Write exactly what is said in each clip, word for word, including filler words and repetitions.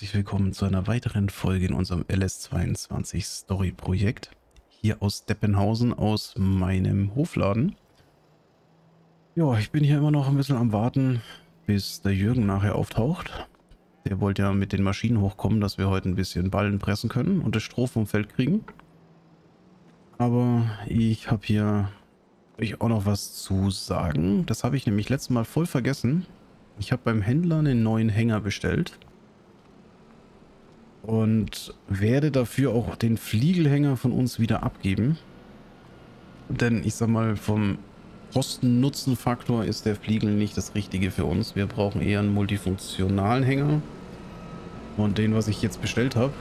herzlich willkommen zu einer weiteren Folge in unserem L S zweiundzwanzig Story Projekt. Hier aus Deppenhausen, aus meinem Hofladen. Ja, ich bin hier immer noch ein bisschen am Warten, bis der Jürgen nachher auftaucht. Der wollte ja mit den Maschinen hochkommen, dass wir heute ein bisschen Ballen pressen können und das Stroh vom Feld kriegen. Aber ich habe hier euch auch noch was zu sagen. Das habe ich nämlich letztes Mal voll vergessen. Ich habe beim Händler einen neuen Hänger bestellt und werde dafür auch den Fliegelhänger von uns wieder abgeben. Denn ich sag mal, vom Kosten-Nutzen-Faktor ist der Fliegel nicht das Richtige für uns. Wir brauchen eher einen multifunktionalen Hänger. Und den, was ich jetzt bestellt habe,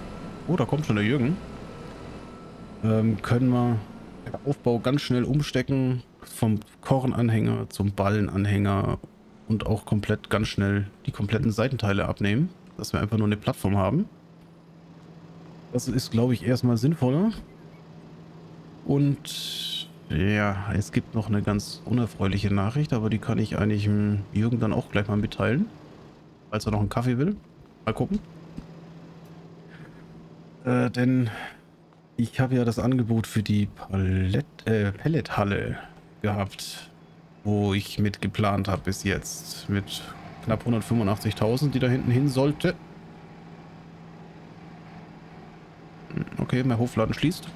oh, da kommt schon der Jürgen, ähm, können wir den Aufbau ganz schnell umstecken. Vom Kornanhänger zum Ballenanhänger. Und auch komplett ganz schnell die kompletten Seitenteile abnehmen, dass wir einfach nur eine Plattform haben. Das ist, glaube ich, erstmal sinnvoller. Und ja, es gibt noch eine ganz unerfreuliche Nachricht, aber die kann ich eigentlich Jürgen dann auch gleich mal mitteilen. Falls er noch einen Kaffee will. Mal gucken. Äh, denn ich habe ja das Angebot für die Palett, äh, Pellethalle gehabt, wo ich mit geplant habe bis jetzt, mit knapp hundertfünfundachtzigtausend, die da hinten hin sollte. Okay, mein Hofladen schließt.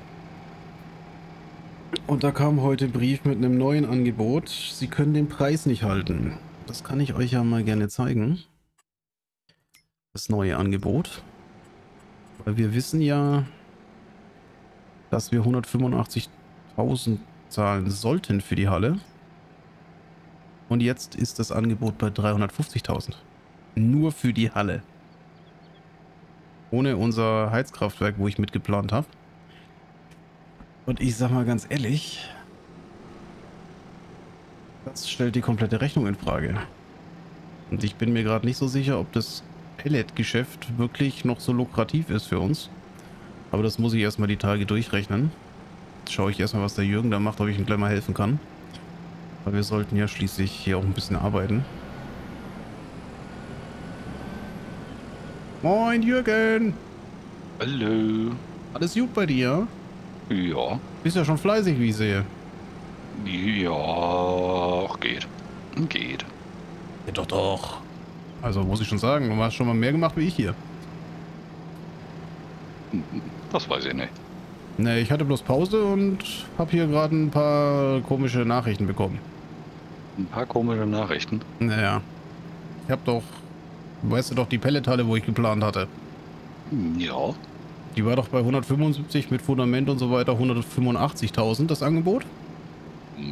Und da kam heute ein Brief mit einem neuen Angebot. Sie können den Preis nicht halten. Das kann ich euch ja mal gerne zeigen. Das neue Angebot. Weil wir wissen ja, dass wir hundertfünfundachtzigtausend zahlen sollten für die Halle. Und jetzt ist das Angebot bei dreihundertfünfzigtausend. Nur für die Halle. Ohne unser Heizkraftwerk, wo ich mitgeplant habe. Und ich sag mal ganz ehrlich, das stellt die komplette Rechnung in Frage. Und ich bin mir gerade nicht so sicher, ob das Pelletgeschäft wirklich noch so lukrativ ist für uns. Aber das muss ich erstmal die Tage durchrechnen. Jetzt schaue ich erstmal, was der Jürgen da macht, ob ich ihm gleich mal helfen kann. Weil wir sollten ja schließlich hier auch ein bisschen arbeiten. Moin Jürgen! Hallo! Alles gut bei dir? Ja. Bist ja schon fleißig, wie ich sehe. Ja, geht. Geht. Ja, doch, doch. Also muss ich schon sagen, du hast schon mal mehr gemacht wie ich hier. Das weiß ich nicht. Ne, ich hatte bloß Pause und habe hier gerade ein paar komische Nachrichten bekommen. Ein paar komische Nachrichten? Naja. Ich hab doch... Weißt du doch, die Pellethalle, wo ich geplant hatte. Ja. Die war doch bei hundertfünfundsiebzig mit Fundament und so weiter, hundertfünfundachtzigtausend, das Angebot?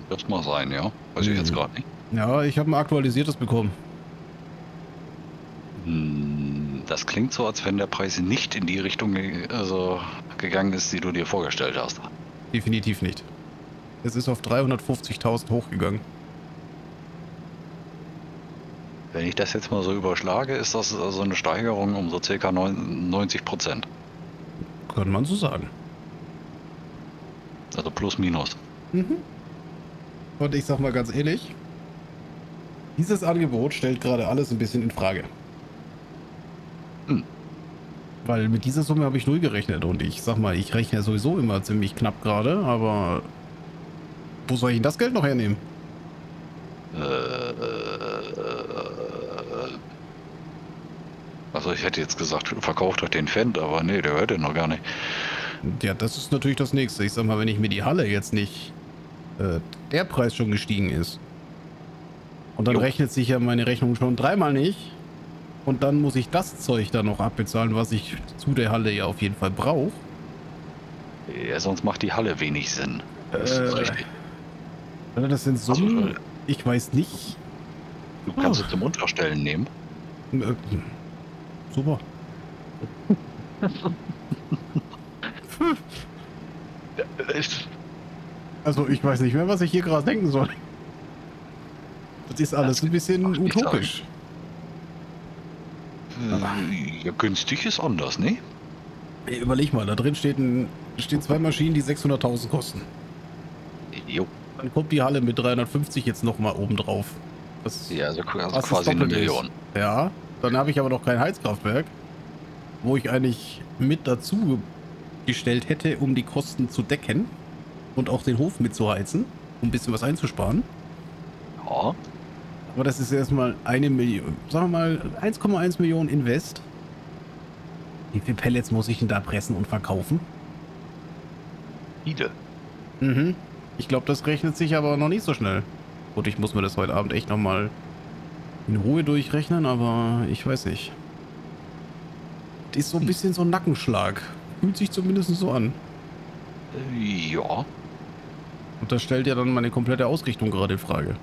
Das mag sein, ja. Weiß mhm. ich jetzt gerade nicht. Ja, ich habe ein aktualisiertes bekommen. Das klingt so, als wenn der Preis nicht in die Richtung also gegangen ist, die du dir vorgestellt hast. Definitiv nicht. Es ist auf dreihundertfünfzigtausend hochgegangen. Wenn ich das jetzt mal so überschlage, ist das also eine Steigerung um so ca. neunzig Prozent. Kann man so sagen. Also plus minus. Mhm. Und ich sag mal ganz ehrlich, dieses Angebot stellt gerade alles ein bisschen in Frage. Hm. Weil mit dieser Summe habe ich null gerechnet und ich sag mal, ich rechne sowieso immer ziemlich knapp gerade, aber wo soll ich denn das Geld noch hernehmen? Also ich hätte jetzt gesagt, verkauft doch den Fendt, aber nee, der hört den noch gar nicht. Ja, das ist natürlich das Nächste. Ich sag mal, wenn ich mir die Halle jetzt nicht, äh, der Preis schon gestiegen ist. Und dann jo. Rechnet sich ja meine Rechnung schon dreimal nicht. Und dann muss ich das Zeug dann noch abbezahlen, was ich zu der Halle ja auf jeden Fall brauche. Ja, sonst macht die Halle wenig Sinn. Das äh, ist richtig. Das sind Summen, also, ich weiß nicht. Du kannst oh. es zum Unterstellen nehmen. Nö. Super. Also ich weiß nicht mehr, was ich hier gerade denken soll. Das ist alles ein bisschen utopisch. Ja, günstig ist anders, ne? Hey, überleg mal, da drin steht ein, stehen zwei Maschinen, die sechshunderttausend kosten. Jo. Dann kommt die Halle mit dreihundertfünfzig jetzt nochmal oben drauf. Das, ja, also quasi eine Million. Ja. Dann habe ich aber noch kein Heizkraftwerk. wo ich eigentlich mit dazu gestellt hätte, um die Kosten zu decken und auch den Hof mitzuheizen, um ein bisschen was einzusparen. Ja. Aber das ist erstmal eine Million, sagen wir mal eins Komma eins Millionen Invest. Wie viele Pellets muss ich denn da pressen und verkaufen? Viele. Mhm. Ich glaube, das rechnet sich aber noch nicht so schnell. Und ich muss mir das heute Abend echt nochmal in Ruhe durchrechnen, aber ich weiß nicht. Das ist so ein bisschen so ein Nackenschlag. Fühlt sich zumindest so an. Ja. Und das stellt ja dann meine komplette Ausrichtung gerade in Frage.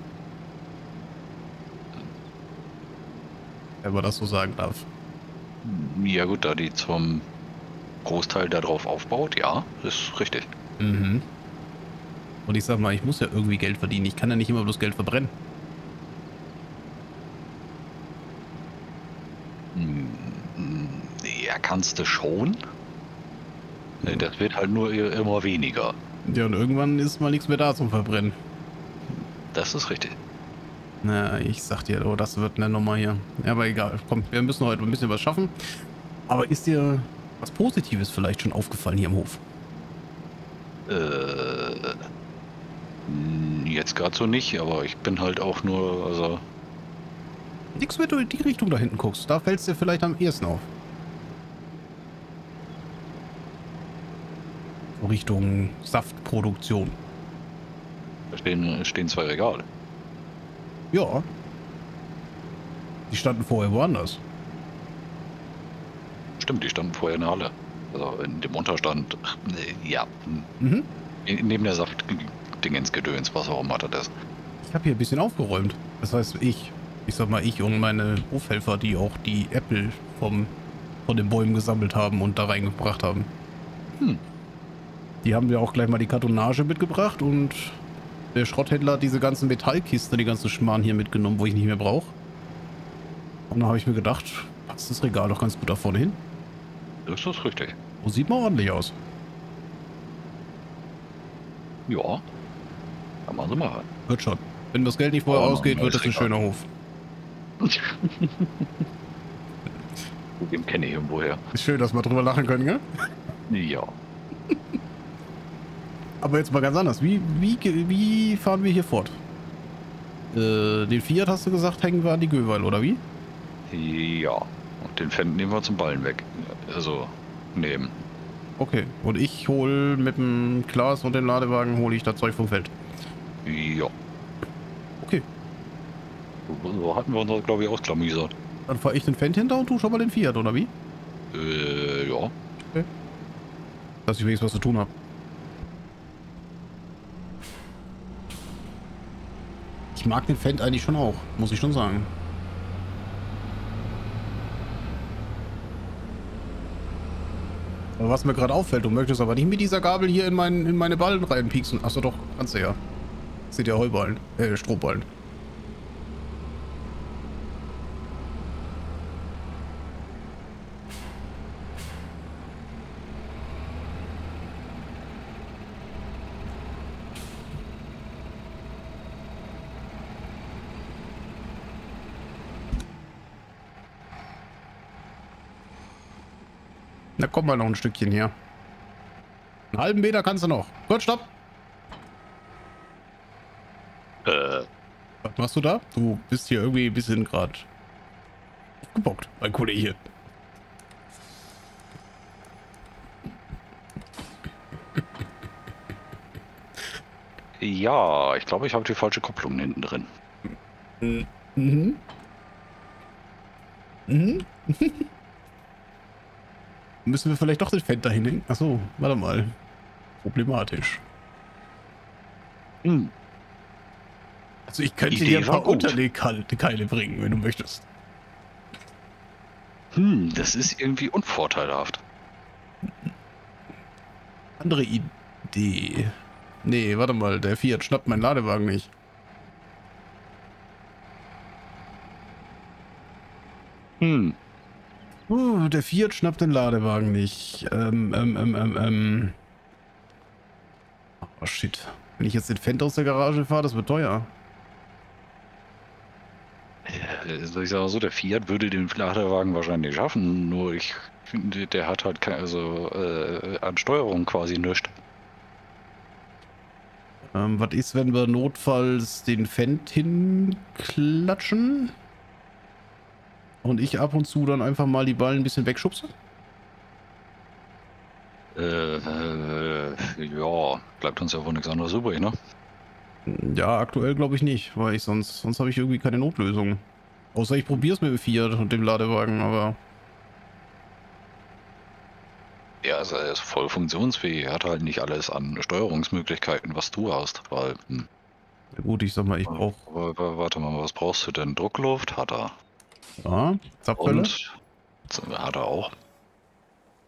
Wenn man das so sagen darf. Ja gut, da die zum Großteil darauf aufbaut, ja, ist richtig. Mhm. Und ich sag mal, ich muss ja irgendwie Geld verdienen. Ich kann ja nicht immer bloß Geld verbrennen. Ja, kannst du schon. Ja. Das wird halt nur immer weniger. Ja, und irgendwann ist mal nichts mehr da zum Verbrennen. Das ist richtig. Na, ich sag dir, oh, das wird eine Nummer hier. Ja, aber egal, komm, wir müssen heute ein bisschen was schaffen. Aber ist dir was Positives vielleicht schon aufgefallen hier im Hof? Äh, jetzt gerade so nicht, aber ich bin halt auch nur, also... Nix, wenn du in die Richtung da hinten guckst, da fällst dir vielleicht am ehesten auf. Richtung Saftproduktion. Da stehen, stehen zwei Regale. Ja. Die standen vorher woanders. Stimmt, die standen vorher in der Halle. Also in dem Unterstand. Ja. Mhm. Neben der Saftdingensgedöns, was auch immer das. Ich habe hier ein bisschen aufgeräumt. Das heißt, ich, ich sag mal, ich und meine Hofhelfer, die auch die Äpfel vom, von den Bäumen gesammelt haben und da reingebracht haben. Hm. Die haben ja auch gleich mal die Kartonage mitgebracht und der Schrotthändler hat diese ganzen Metallkisten, die ganzen Schmarrn hier mitgenommen, wo ich nicht mehr brauche. Und da habe ich mir gedacht, passt das Regal doch ganz gut da vorne hin. Das ist richtig. So sieht man ordentlich aus. Ja, kann man so machen. Wird schon. Wenn das Geld nicht vorher ja, ausgeht, wird das ein schöner Hof. Dem kenne ich irgendwoher. Ist schön, dass wir drüber lachen können, gell? Ja. Aber jetzt mal ganz anders. Wie, wie, wie fahren wir hier fort? Äh, den Fiat, hast du gesagt, hängen wir an die Göweil, oder wie? Ja. Und den Fendt nehmen wir zum Ballen weg. Also, nehmen. Okay. Und ich hole mit dem Glas und dem Ladewagen hole ich das Zeug vom Feld. Ja. Okay. So hatten wir uns, glaube ich, ausklamüsert. Dann fahre ich den Fendt hinter und du schon mal den Fiat, oder wie? Äh, ja. Okay. Dass ich wenigstens was zu tun habe. Ich mag den Fendt eigentlich schon auch, muss ich schon sagen. Aber was mir gerade auffällt, du möchtest aber nicht mit dieser Gabel hier in, mein, in meine Ballen reinpieksen. Achso doch, kannst du ja. Das sind ja Heuballen, äh, Strohballen. Da kommt mal noch ein Stückchen hier. Einen halben Meter kannst du noch. Gut, stopp. Äh. Was machst du da? Du bist hier irgendwie ein bisschen gerade gebockt, mein Kollege hier. Ja, ich glaube, ich habe die falsche Kupplung hinten drin. Mhm. Mhm. Müssen wir vielleicht doch den Fendt dahin hängen? Achso, warte mal. Problematisch. Hm. Also ich könnte dir ein paar Unterlegkeile bringen, wenn du möchtest. Hm, das ist irgendwie unvorteilhaft. Andere Idee. Nee, warte mal, der Fiat schnappt meinen Ladewagen nicht. Hm. Oh, der Fiat schnappt den Ladewagen nicht. Ähm, ähm, ähm, ähm, ähm. Oh, shit. Wenn ich jetzt den Fendt aus der Garage fahre, das wird teuer. Soll ich sagen, so, der Fiat würde den Laderwagen wahrscheinlich schaffen, nur ich, der hat halt keine, also äh, an Steuerung quasi nichts. Ähm, was ist, wenn wir notfalls den Fendt hinklatschen und ich ab und zu dann einfach mal die Ballen ein bisschen wegschubse? Äh, äh, ja, bleibt uns ja wohl nichts anderes übrig, ne? Ja, aktuell glaube ich nicht, weil ich sonst, sonst habe ich irgendwie keine Notlösung. Außer ich probiere es mit dem Fiat und dem Ladewagen, aber... Ja, also er ist voll funktionsfähig, er hat halt nicht alles an Steuerungsmöglichkeiten, was du hast, weil... Ja, gut, ich sag mal, ich brauche... Warte mal, was brauchst du denn? Druckluft hat er. Ja, Zapfwelle? Hat er auch.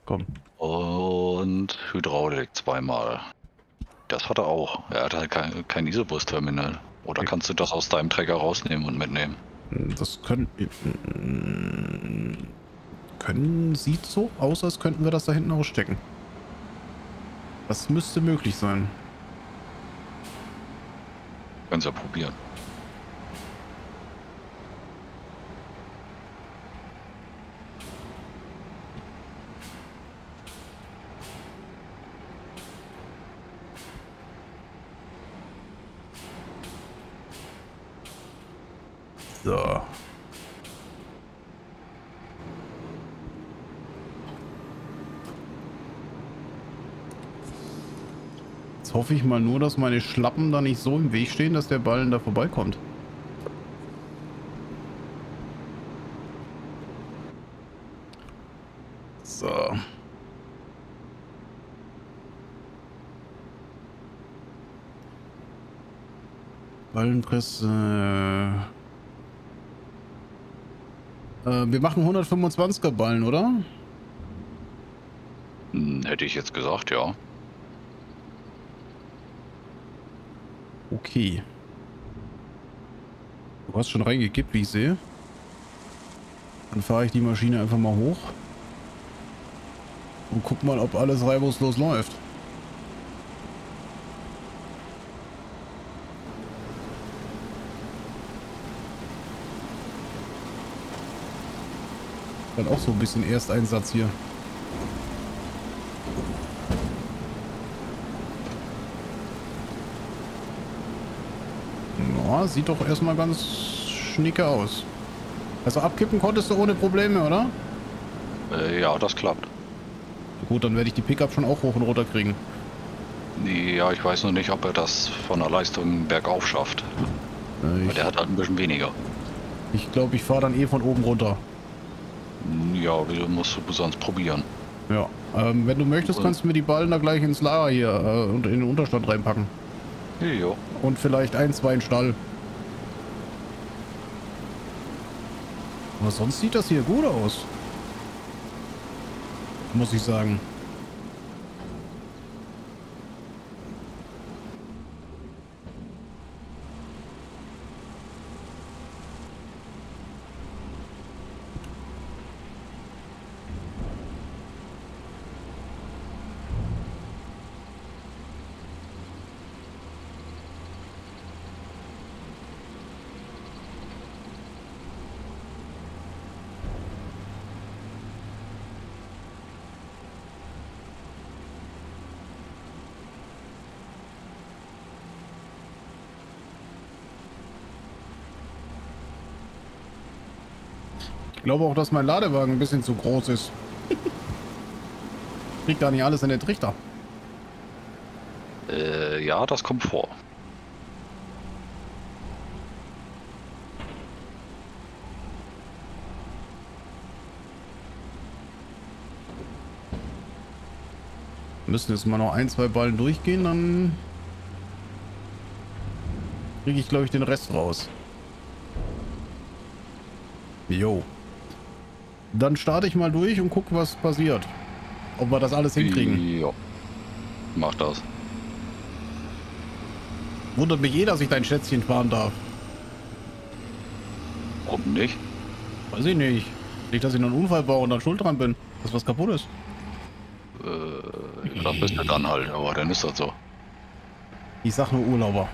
Komm. Und Hydraulik zweimal. Das hat er auch. Er hat halt kein, kein Isobus-Terminal. Oder okay, kannst du das aus deinem Träger rausnehmen und mitnehmen? Das können... Können... Sieht so aus, als könnten wir das da hinten ausstecken. Das müsste möglich sein. Können Sie ja probieren. So. Jetzt hoffe ich mal nur, dass meine Schlappen da nicht so im Weg stehen, dass der Ballen da vorbeikommt. So. Ballenpresse... Wir machen hundertfünfundzwanziger Ballen, oder? Hätte ich jetzt gesagt, ja. Okay. Du hast schon reingekippt, wie ich sehe. Dann fahre ich die Maschine einfach mal hoch. Und guck mal, ob alles reibungslos läuft. Dann auch so ein bisschen Ersteinsatz hier. Ja, sieht doch erstmal ganz schnicke aus. Also abkippen konntest du ohne Probleme, oder? Äh, ja, das klappt. Gut, dann werde ich die Pickup schon auch hoch und runter kriegen. Ja, ich weiß noch nicht, ob er das von der Leistung bergauf schafft. Äh, Weil der hat halt ein bisschen weniger. Ich glaube, ich fahre dann eh von oben runter. Ja, du musst du sonst probieren. Ja, ähm, wenn du möchtest, kannst du mir die Ballen da gleich ins Lager hier äh, und in den Unterstand reinpacken. Jo. Und vielleicht ein, zwei in Stall. Aber sonst sieht das hier gut aus. Muss ich sagen. Ich glaube auch, dass mein Ladewagen ein bisschen zu groß ist. Kriegt gar nicht alles in den Trichter. Äh, ja, das kommt vor. Wir müssen jetzt mal noch ein, zwei Ballen durchgehen, dann kriege ich, glaube ich, den Rest raus. Jo. Dann starte ich mal durch und guck, was passiert. Ob wir das alles hinkriegen. Ja. Mach das. Wundert mich eh, dass ich dein Schätzchen fahren darf. Warum nicht? Weiß ich nicht. Nicht, dass ich noch einen Unfall baue und dann schuld dran bin, dass was kaputt ist. Äh, dann bist du dann halt, aber dann ist das so. Ich sag nur Urlauber.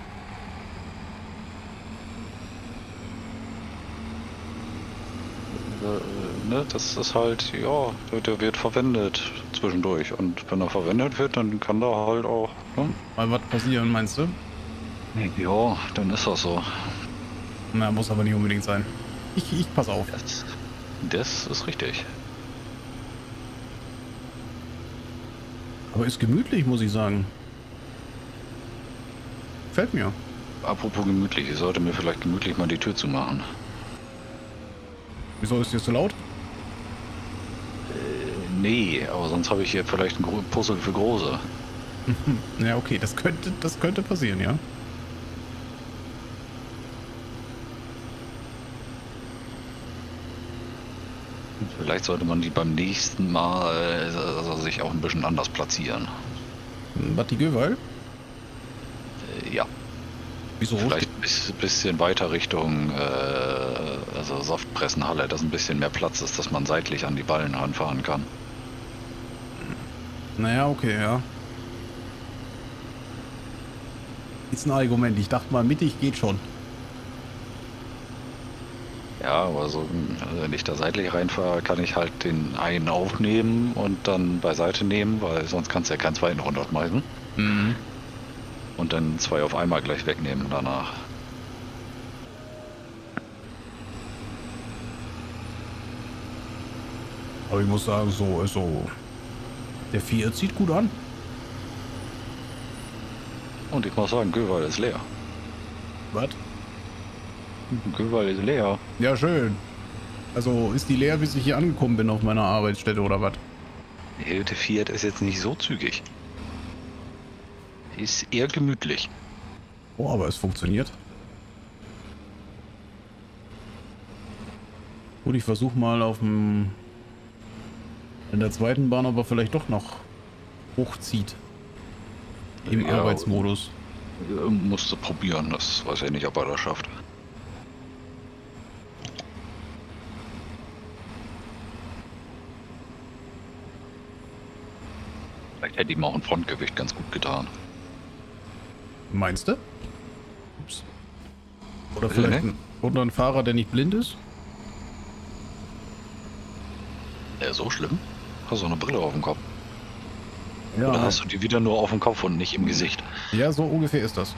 äh, ne, das ist halt, ja, der wird verwendet zwischendurch. Und wenn er verwendet wird, dann kann da halt auch, ne? Mal was passieren, meinst du? Ja, dann ist das so. Na, muss aber nicht unbedingt sein. Ich, ich pass auf. Das, das ist richtig. Aber ist gemütlich, muss ich sagen. Fällt mir. Apropos gemütlich, ich sollte mir vielleicht gemütlich mal die Tür zumachen. Wieso, ist dir zu laut? Äh, nee, aber sonst habe ich hier vielleicht ein Puzzle für Große. Ja, okay, das könnte, das könnte passieren, ja. Vielleicht sollte man die beim nächsten Mal also, sich auch ein bisschen anders platzieren. Was, die Göweil? Äh, ja. Wieso? Vielleicht ein bisschen weiter Richtung äh, also Softpressenhalle, dass ein bisschen mehr Platz ist, dass man seitlich an die Ballen ranfahren kann. Naja, okay, ja. Ist ein Argument. Ich dachte mal, mittig geht schon. Ja, aber so, also wenn ich da seitlich reinfahre, kann ich halt den einen aufnehmen und dann beiseite nehmen, weil sonst kannst du ja keinen zweiten runterschmeißen. Mhm. Und dann zwei auf einmal gleich wegnehmen danach. Aber ich muss sagen, so, so. Der Fiat sieht gut an. Und ich muss sagen, Göweil ist leer. Was? Göweil ist leer. Ja, schön. Also ist die leer, bis ich hier angekommen bin auf meiner Arbeitsstätte oder was? Nee, der Fiat ist jetzt nicht so zügig. Ist eher gemütlich. Oh, aber es funktioniert. Gut, ich versuche mal auf dem... in der zweiten Bahn, aber vielleicht doch noch hochzieht. Im ja, Arbeitsmodus. Musste probieren, das weiß ich nicht, ob er das schafft. Vielleicht hätte ihm auch ein Frontgewicht ganz gut getan. Meinst du? Ups. Oder vielleicht ein, oder ein Fahrer, der nicht blind ist? Ja, so schlimm? Hast du eine Brille auf dem Kopf? Ja. Oder hast du die wieder nur auf dem Kopf und nicht im Gesicht? Ja, so ungefähr ist das.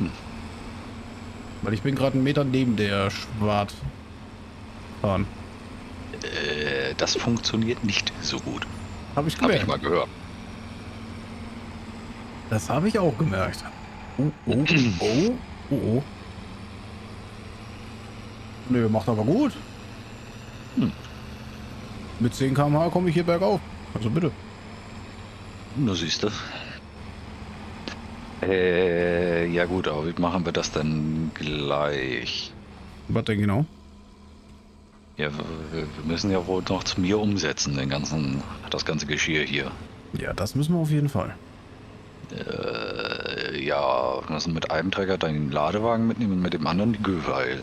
Hm. Weil ich bin gerade einen Meter neben der Schwarz fahren. Äh, das funktioniert nicht so gut. Habe ich gemerkt. Hab ich mal gehört. Das habe ich auch gemerkt. Oh, oh, oh, oh, oh. Nö, macht aber gut. Hm. Mit zehn Kilometer pro Stunde komme ich hier bergauf. Also bitte. Du siehst das. Äh, ja gut, aber wie machen wir das denn gleich? Was denn genau? Ja, wir müssen ja wohl noch zu mir umsetzen, den ganzen, das ganze Geschirr hier. Ja, das müssen wir auf jeden Fall. Äh, ja, wir müssen mit einem Träger deinen Ladewagen mitnehmen und mit dem anderen die Göweil.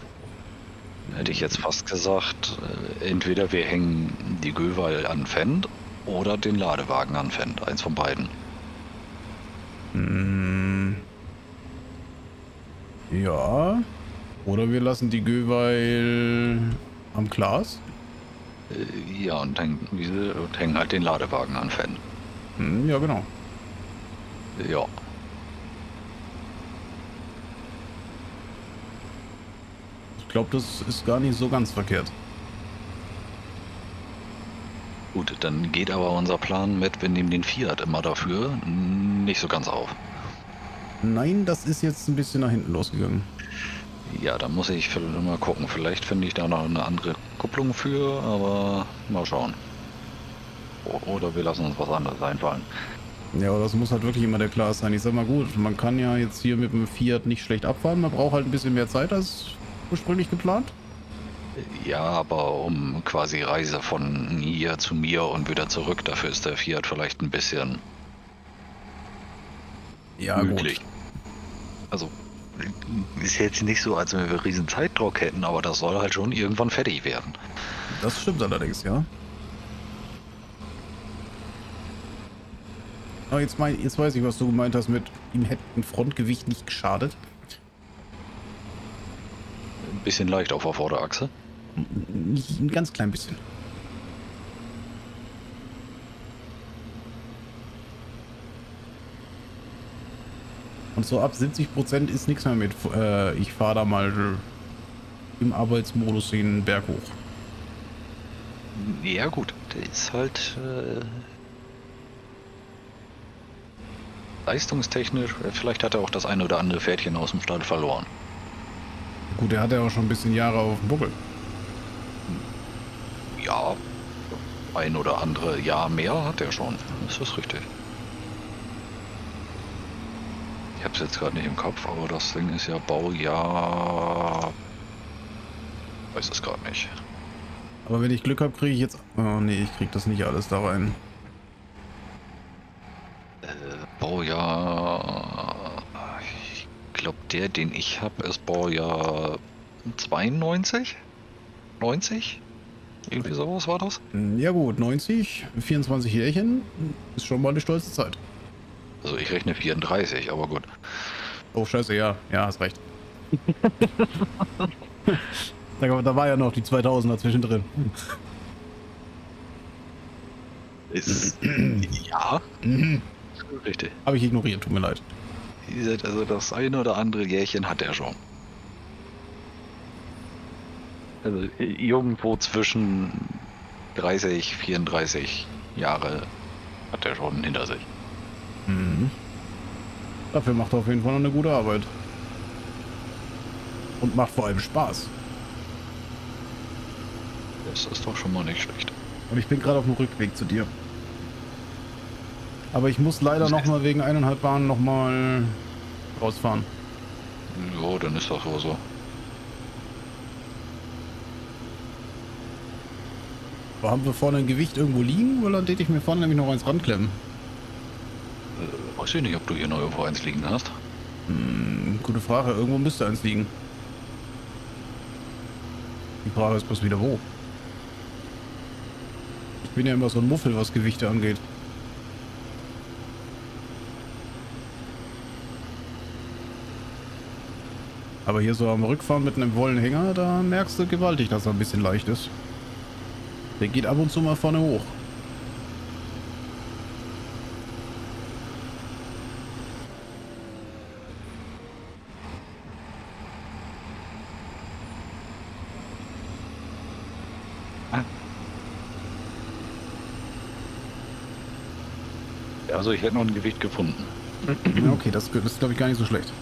Hätte ich jetzt fast gesagt, entweder wir hängen die Göweil an Fendt oder den Ladewagen an Fendt, eins von beiden. Hm. Ja. Oder wir lassen die Göweil am Glas. Ja, und hängen, und hängen halt den Ladewagen an Fendt. Hm, ja, genau. Ja. Ich glaube, das ist gar nicht so ganz verkehrt. Gut, dann geht aber unser Plan mit, wir nehmen den Fiat immer dafür, nicht so ganz auf. Nein, das ist jetzt ein bisschen nach hinten losgegangen. Ja, da muss ich mal gucken. Vielleicht finde ich da noch eine andere Kupplung für, aber mal schauen. Oder wir lassen uns was anderes einfallen. Ja, aber das muss halt wirklich immer der Glas sein. Ich sag mal gut, man kann ja jetzt hier mit dem Fiat nicht schlecht abfahren. Man braucht halt ein bisschen mehr Zeit als ursprünglich geplant. Ja, aber um quasi Reise von hier zu mir und wieder zurück, dafür ist der Fiat vielleicht ein bisschen ja, möglich. Gut. Also ist jetzt nicht so, als wenn wir riesen Zeitdruck hätten, aber das soll halt schon irgendwann fertig werden. Das stimmt allerdings, ja. Aber jetzt, mein, jetzt weiß ich, was du gemeint hast mit ihm hätte ein Frontgewicht nicht geschadet. Bisschen leicht auf der Vorderachse. Ein ganz klein bisschen. Und so ab siebzig Prozent ist nichts mehr mit. Äh, ich fahre da mal im Arbeitsmodus den Berg hoch. Ja gut, der ist halt äh, leistungstechnisch, vielleicht hat er auch das ein oder andere Pferdchen aus dem Stall verloren. Gut, der hat ja auch schon ein bisschen Jahre auf dem Buckel. Ja, ein oder andere Jahr mehr hat er schon, das ist richtig. Ich hab's jetzt gerade nicht im Kopf, aber das Ding ist ja Baujahr... Ich weiß es gerade nicht. Aber wenn ich Glück habe, kriege ich jetzt... Oh nee, ich krieg das nicht alles da rein. Äh, Baujahr... Ich glaube, der, den ich habe, ist Baujahr zweiundneunzig? neunzig? Irgendwie sowas war das? Ja gut, neunzig, vierundzwanzig Jährchen ist schon mal eine stolze Zeit. Also ich rechne vierunddreißig, aber gut. Oh scheiße, ja, ja, hast recht. Da war ja noch die zweitausender zwischendrin. Ist, ja, richtig. Habe ich ignoriert, tut mir leid. Also das eine oder andere Jährchen hat er schon. Also irgendwo zwischen dreißig, vierunddreißig Jahre hat er schon hinter sich. Mhm. Dafür macht er auf jeden Fall noch eine gute Arbeit. Und macht vor allem Spaß. Das ist doch schon mal nicht schlecht. Und ich bin gerade auf dem Rückweg zu dir. Aber ich muss leider nochmal wegen eineinhalb Bahnen nochmal rausfahren. Ja, dann ist das wohl so. Aber haben wir vorne ein Gewicht irgendwo liegen? Oder täte ich mir vorne nämlich noch eins ranklemmen? Äh, weiß ich nicht, ob du hier noch irgendwo eins liegen hast. Hm, gute Frage. Irgendwo müsste eins liegen. Die Frage ist bloß wieder wo. Ich bin ja immer so ein Muffel, was Gewichte angeht. Aber hier so am Rückfahren mit einem Wollenhänger, da merkst du gewaltig, dass er ein bisschen leicht ist. Der geht ab und zu mal vorne hoch. Also ich hätte noch ein Gewicht gefunden. Okay, das, das ist glaube ich gar nicht so schlecht.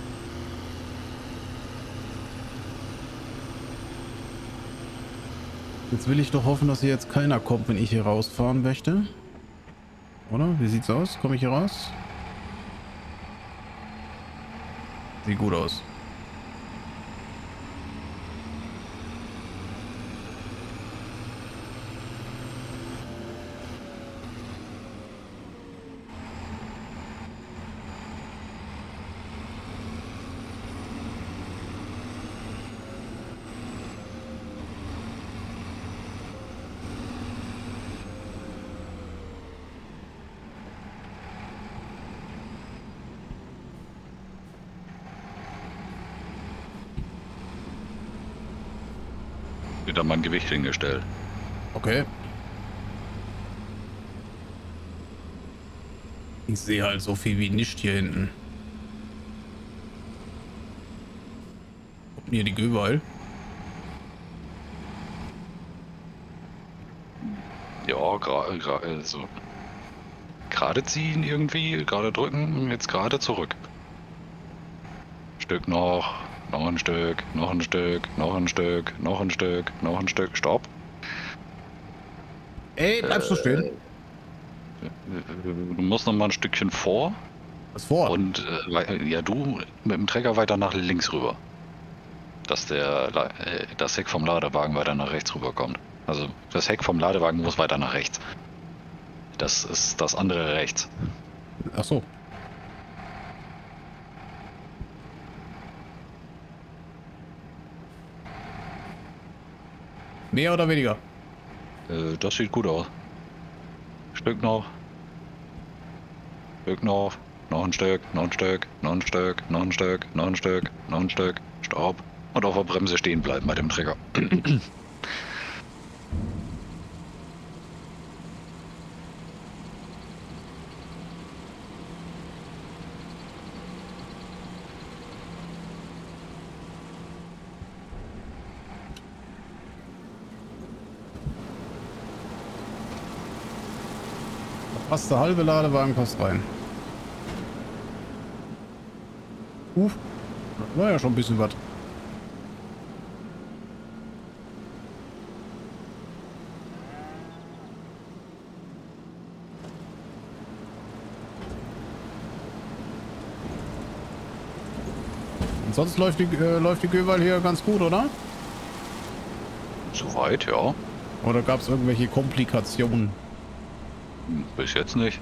Jetzt will ich doch hoffen, dass hier jetzt keiner kommt, wenn ich hier rausfahren möchte. Oder? Wie sieht's aus? Komme ich hier raus? Sieht gut aus. Da mein Gewicht hingestellt. Okay. Ich sehe halt so viel wie nicht hier hinten. Kommt hier die Göweil? Ja, gerade gra also gerade ziehen irgendwie, gerade drücken, jetzt gerade zurück. Stück noch. Noch ein Stück, noch ein Stück, noch ein Stück, noch ein Stück, noch ein Stück, stopp. Ey, bleibst du äh, stehen? Du musst noch mal ein Stückchen vor. Was vor? Und äh, ja, du mit dem Trecker weiter nach links rüber. Dass der äh, das Heck vom Ladewagen weiter nach rechts rüber kommt. Also das Heck vom Ladewagen muss weiter nach rechts. Das ist das andere rechts. Ach so. Mehr oder weniger? Äh, das sieht gut aus. Stück noch. Stück noch. Noch ein Stück, noch ein Stück, noch ein Stück, noch ein Stück, noch ein Stück, noch ein Stück. Stopp. Und auf der Bremse stehen bleiben bei dem Trigger. Passt der halbe Ladewagen, passt rein. Uff, war ja schon ein bisschen was. Sonst läuft die, äh, läuft die Göweil hier ganz gut, oder? Soweit, ja. Oder gab es irgendwelche Komplikationen? Bis jetzt nicht.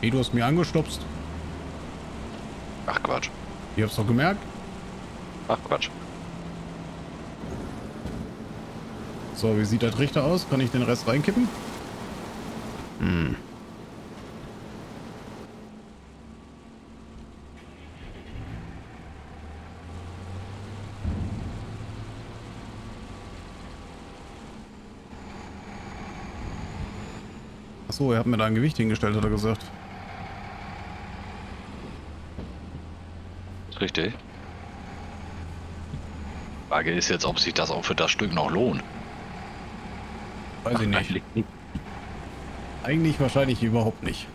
Hey, du hast mir angestupst. Ach Quatsch. Ich hab's doch gemerkt. Ach Quatsch. So, wie sieht der Trichter aus? Kann ich den Rest reinkippen? Hm. Achso, er hat mir da ein Gewicht hingestellt, hat er gesagt. Richtig. Frage ist jetzt, ob sich das auch für das Stück noch lohnt. Weiß Ach, ich nicht. Eigentlich, nicht. eigentlich wahrscheinlich überhaupt nicht.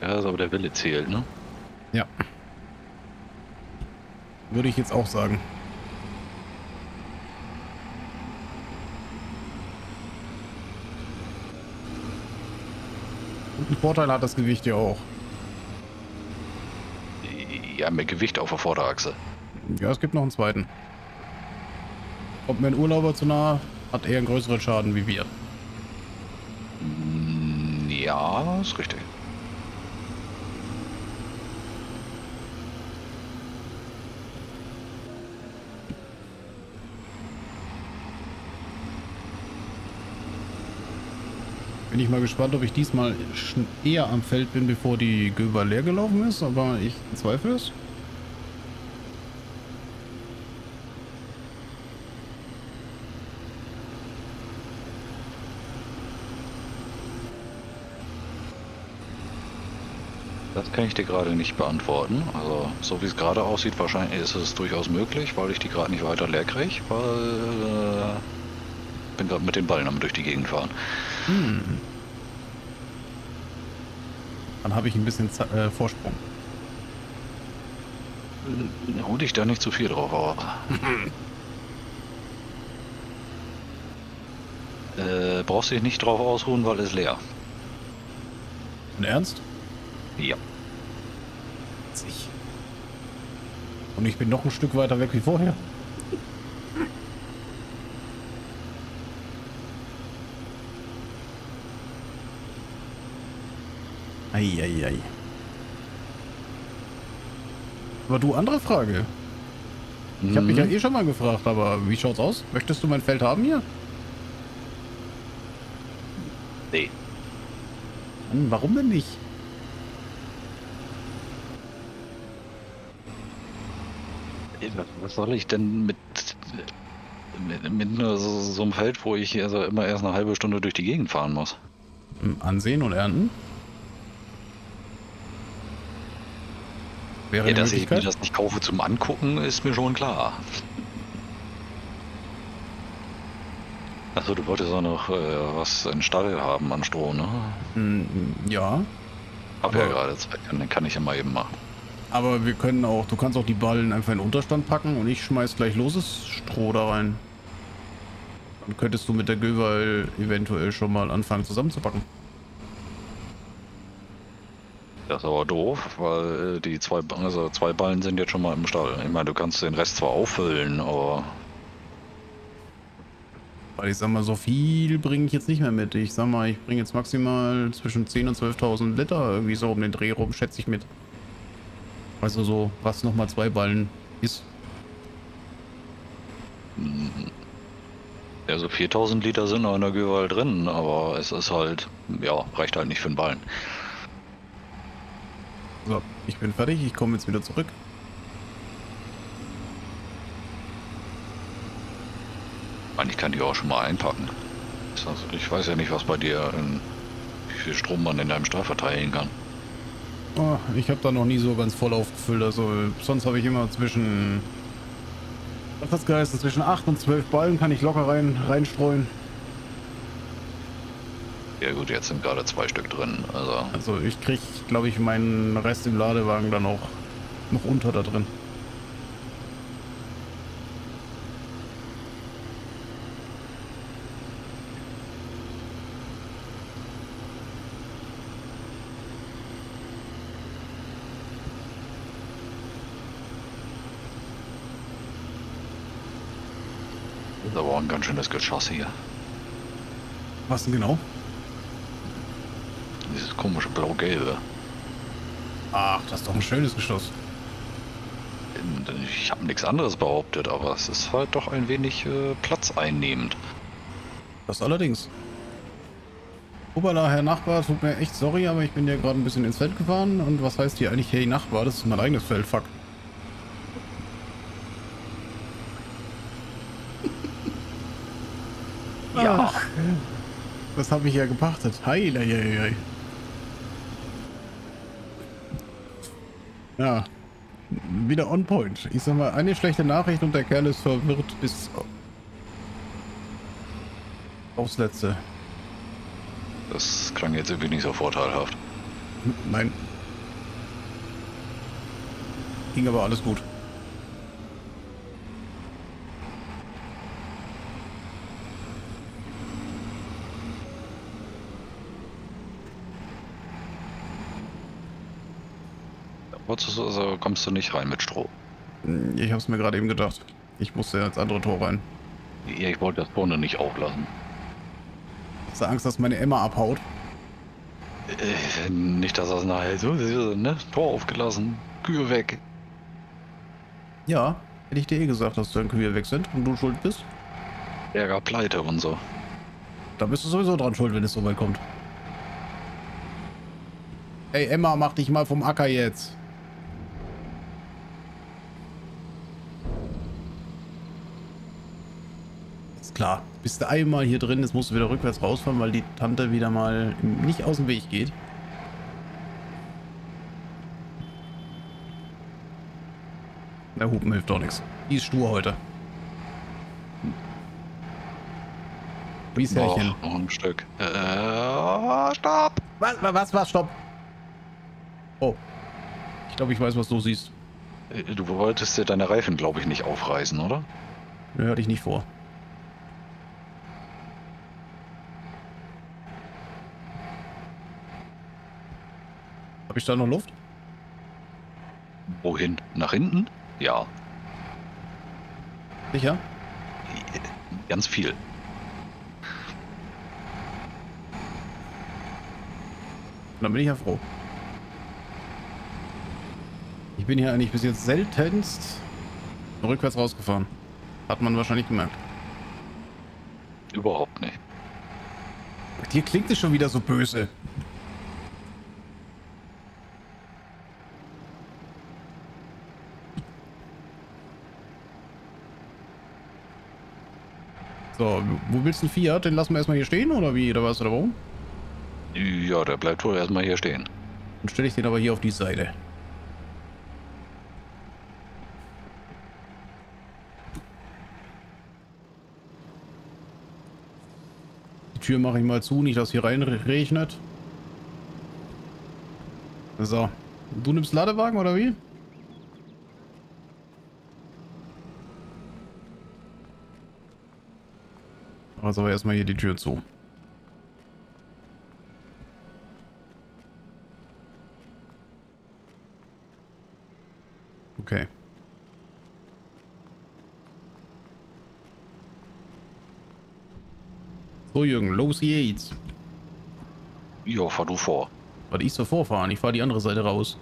Ja, das ist aber der Wille zählt, ne? Ja. Würde ich jetzt auch sagen. Einen Vorteil hat das Gewicht ja auch. Ja, mehr Gewicht auf der Vorderachse. Ja, es gibt noch einen zweiten. Kommt mir ein Urlauber zu nahe, hat eher einen größeren Schaden wie wir. Ja, ist richtig. Bin ich mal gespannt, ob ich diesmal eher am Feld bin, bevor die Göweil leer gelaufen ist, aber ich zweifle es. Das kann ich dir gerade nicht beantworten. Also so wie es gerade aussieht, wahrscheinlich ist es durchaus möglich, weil ich die gerade nicht weiter leer kriege, weil... Äh Ich bin gerade mit den Ballen am durch die Gegend fahren. Hm. Dann habe ich ein bisschen Z äh, Vorsprung. Hol dich da nicht zu viel drauf, aber... äh, brauchst dich nicht drauf ausruhen, weil es leer. In Ernst? Ja. Und ich bin noch ein Stück weiter weg wie vorher. Eieiei. Ei, ei. Aber du, andere Frage. Ich habe mhm. mich ja eh schon mal gefragt, aber wie schaut's aus? Möchtest du mein Feld haben hier? Nee. Hm, warum denn nicht? Was soll ich denn mit, mit, mit nur so, so einem Feld, wo ich also immer erst eine halbe Stunde durch die Gegend fahren muss? Ansehen und ernten? Ja, dass ich mir das nicht kaufe zum Angucken, ist mir schon klar. Achso, du wolltest auch noch äh, was in Stall haben an Stroh, ne? Ja. Hab ja gerade Zeit, dann kann ich ja mal eben machen. Aber wir können auch, du kannst auch die Ballen einfach in den Unterstand packen und ich schmeiß gleich loses Stroh da rein. Dann könntest du mit der Göweil eventuell schon mal anfangen zusammenzupacken. Das ist aber doof, weil die zwei, also zwei Ballen sind jetzt schon mal im Stall. Ich meine, du kannst den Rest zwar auffüllen, aber... Weil ich sag mal, so viel bringe ich jetzt nicht mehr mit. Ich sag mal, ich bringe jetzt maximal zwischen zehntausend und zwölftausend Liter irgendwie so um den Dreh rum, schätze ich mit. Also so, was nochmal zwei Ballen ist. Also viertausend Liter sind noch in der Göweil drin, aber es ist halt, ja, reicht halt nicht für den Ballen. So, ich bin fertig, ich komme jetzt wieder zurück. Ich kann die auch schon mal einpacken. Also ich weiß ja nicht, was bei dir, in, wie viel Strom man in deinem Stahl verteilen kann. Oh, ich habe da noch nie so ganz voll aufgefüllt. Also sonst habe ich immer zwischen, was hat's geheißen, zwischen acht und zwölf Ballen kann ich locker rein reinstreuen. Ja gut, jetzt sind gerade zwei Stück drin. Also, also ich kriege, glaube ich, meinen Rest im Ladewagen dann auch noch unter da drin. Da war ein ganz schönes Geschoss hier. Was denn genau? Dieses komische blau-gelbe. Ach, das ist doch ein schönes Geschoss. Ich habe nichts anderes behauptet, aber es ist halt doch ein wenig äh, platzeinnehmend. Das allerdings. Hoppala, Herr Nachbar, tut mir echt sorry, aber ich bin ja gerade ein bisschen ins Feld gefahren. Und was heißt hier eigentlich, hey Nachbar, das ist mein eigenes Feld, fuck. Ja. Ach, das habe ich ja gepachtet. Hei, hei, hei, hei. Ja, wieder on point. Ich sag mal, eine schlechte Nachricht und der Kerl ist verwirrt bis aufs Letzte. Das klang jetzt irgendwie nicht so vorteilhaft. Nein. Ging aber alles gut. Also kommst du nicht rein mit Stroh? Ich hab's mir gerade eben gedacht. Ich musste ja ins andere Tor rein. Ja, ich wollte das vorne nicht auflassen. Hast du Angst, dass meine Emma abhaut? Äh, nicht, dass das nachher so, ne? Tor aufgelassen, Kühe weg. Ja, hätte ich dir eh gesagt, dass deine Kühe weg sind und du schuld bist. Ärger, Pleite und so. Da bist du sowieso dran schuld, wenn es so weit kommt. Ey, Emma, mach dich mal vom Acker jetzt. Klar, bist du einmal hier drin, jetzt musst du wieder rückwärts rausfahren, weil die Tante wieder mal nicht aus dem Weg geht. Na, Hupen hilft doch nichts. Die ist stur heute. Noch ein Stück. Äh, stopp! Was, was, was, stopp? Oh. Ich glaube, ich weiß, was du siehst. Du wolltest dir deine Reifen, glaube ich, nicht aufreißen, oder? Ne, hatte ich nicht vor. Habe ich da noch Luft? Wohin? Nach hinten? Ja. Sicher? Ganz viel. Dann bin ich ja froh. Ich bin hier eigentlich bis jetzt seltenst rückwärts rausgefahren. Hat man wahrscheinlich gemerkt. Überhaupt nicht. Bei dir klingt es schon wieder so böse. So, wo willst du einen Fiat? Den lassen wir erstmal hier stehen, oder wie? Oder was? Oder warum? Ja, der bleibt wohl erstmal hier stehen. Dann stelle ich den aber hier auf die Seite. Die Tür mache ich mal zu, nicht, dass hier rein regnet. So. Du nimmst Ladewagen, oder wie? Also aber erstmal hier die Tür zu. Okay. So Jürgen, los geht's. Ja, fahr du vor. Was ich so vorfahren? Ich fahre die andere Seite raus.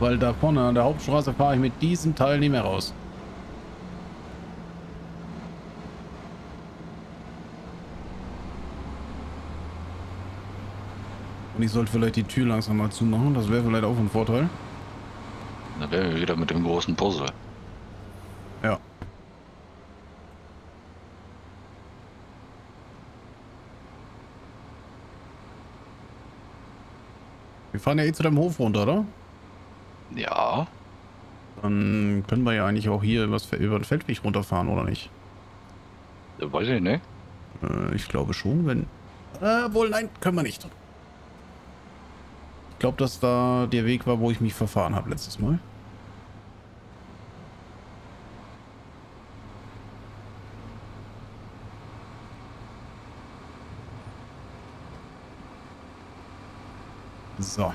Weil da vorne an der Hauptstraße fahre ich mit diesem Teil nicht mehr raus. Und ich sollte vielleicht die Tür langsam mal zumachen, das wäre vielleicht auch ein Vorteil. Na, der wieder mit dem großen Puzzle. Ja. Wir fahren ja eh zu deinem Hof runter, oder? Ja. Dann können wir ja eigentlich auch hier übers, über den Feldweg runterfahren, oder nicht? Ja, weiß ich nicht. Äh, ich glaube schon, wenn... Äh, wohl nein, können wir nicht. Ich glaube, dass da der Weg war, wo ich mich verfahren habe letztes Mal. So.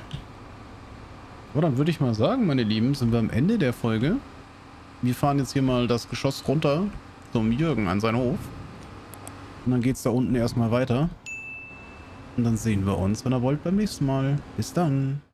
So, dann würde ich mal sagen, meine Lieben, sind wir am Ende der Folge. Wir fahren jetzt hier mal das Geschoss runter zum Jürgen an seinen Hof. Und dann geht es da unten erstmal weiter. Und dann sehen wir uns, wenn ihr wollt, beim nächsten Mal. Bis dann.